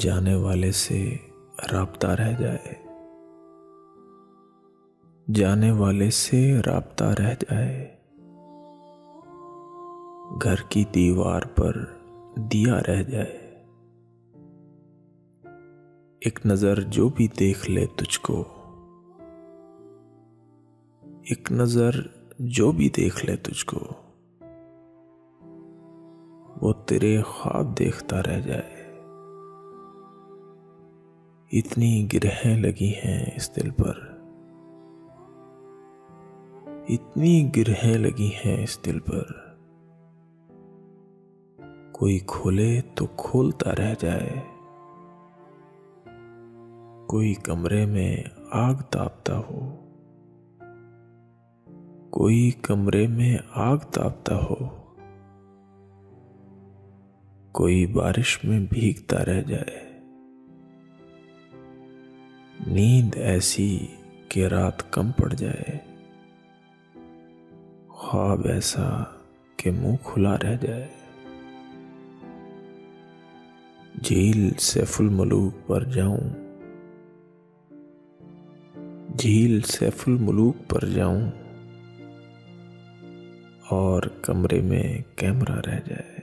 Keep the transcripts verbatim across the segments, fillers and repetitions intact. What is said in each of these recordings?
जाने वाले से राब्ता रह जाए, जाने वाले से राब्ता रह जाए। घर की दीवार पर दिया रह जाए, एक नजर जो भी देख ले तुझको, एक नजर जो भी देख ले तुझको, वो तेरे ख्वाब देखता रह जाए। इतनी गिरहें लगी हैं इस दिल पर, इतनी गिरहें लगी हैं इस दिल पर, कोई खोले तो खोलता रह जाए। कोई कमरे में आग तापता हो, कोई कमरे में आग तापता हो, कोई बारिश में भीगता रह जाए। नींद ऐसी कि रात कम पड़ जाए, ख्वाब ऐसा कि मुंह खुला रह जाए। झील सैफुल-मलूक पर जाऊं, झील सैफुल-मलूक पर जाऊं, और कमरे में कैमरा रह जाए।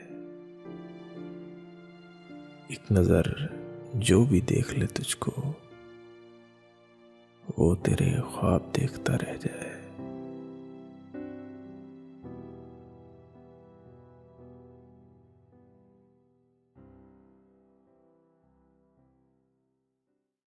एक नज़र जो भी देख ले तुझको, वो तेरे ख्वाब देखता रह जाए।